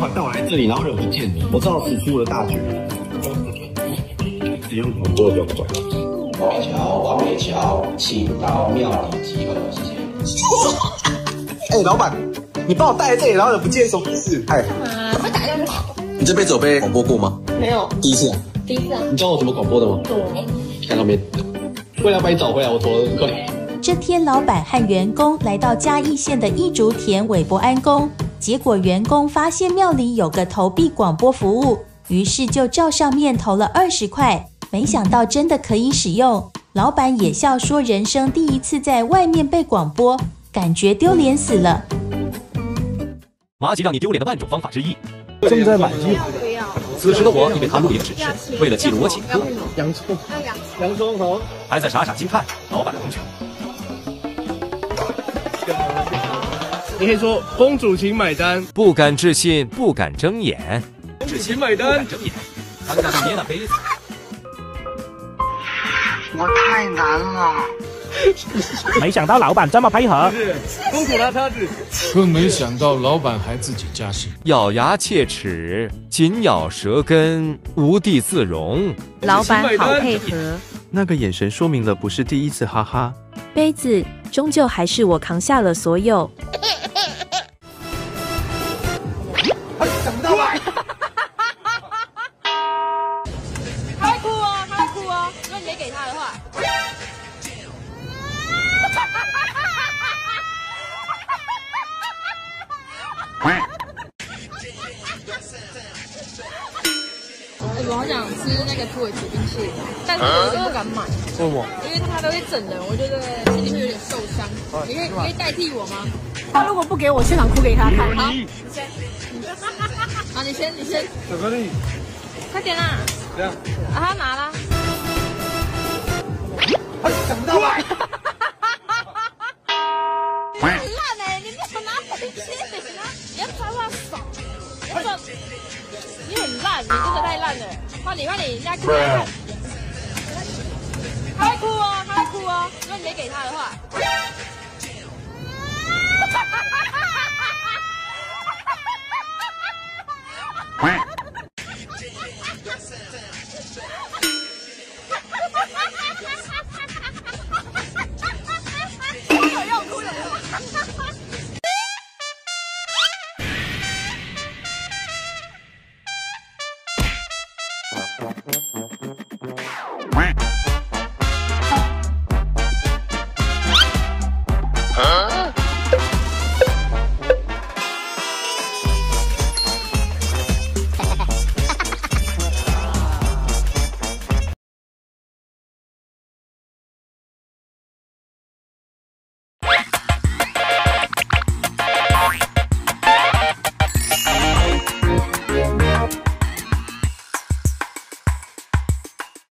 后到来这里，然后我就见你，我照此出了大局。只有我们做这种鬼。王桥、王美桥，请到庙里集合，谢谢。哎，老板，你把我带来这里，然后不见什么意思？哎，干嘛？快打电话！你这辈子有被广播过吗？没有，第一次啊。第一次啊。你知道我怎么广播的吗？对。看到没？为了把你找回来，我投了快。这天，老板和员工来到嘉义县的义竹田韦伯安宫。结果员工发现庙里有个投币广播服务，于是就照上面投了20块，没想到真的可以使用。老板也笑说人生第一次在外面被广播，感觉丢脸死了。麻吉让你丢脸的万种方法之一。正在买衣服。此时的我已被他录影指示，为了记录我请客。洋葱，洋葱头，还在傻傻惊叹老板的工具。你可以说“公主请买单”，不敢置信，不敢睁眼。公主请买单，睁眼。尴尬的捏了杯子。我太难了，没想到老板这么配合。公主拉叉子，更没想到老板还自己加薪。咬牙切齿，紧咬舌根，无地自容。老板好配合。那个眼神说明了不是第一次，哈哈。杯子终究还是我扛下了所有。我好想吃那个土耳其冰淇淋，但是我都不敢买。为什么？因为它都会整人，我觉得心里面有点受伤。你可以代替我吗？他如果不给我，现场哭给他看。好，你先。好，你先。巧克力。快点啦！这样。啊，他拿了。哎，想不到吧？很烂哎！你为什么拿冰淇淋呢？你要抓我手！我说你很烂，你真的太烂了。换你，人家哭来看。他会哭哦。如果你没给他的话，我要哭了。